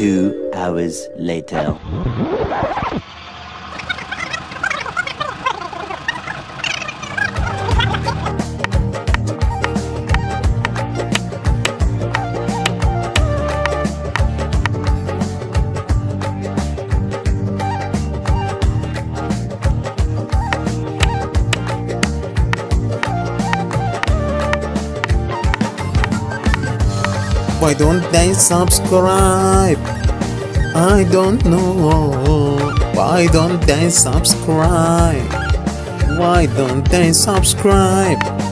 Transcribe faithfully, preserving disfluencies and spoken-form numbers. Two hours later. Why don't they subscribe? I don't know. Why don't they subscribe? Why don't they subscribe?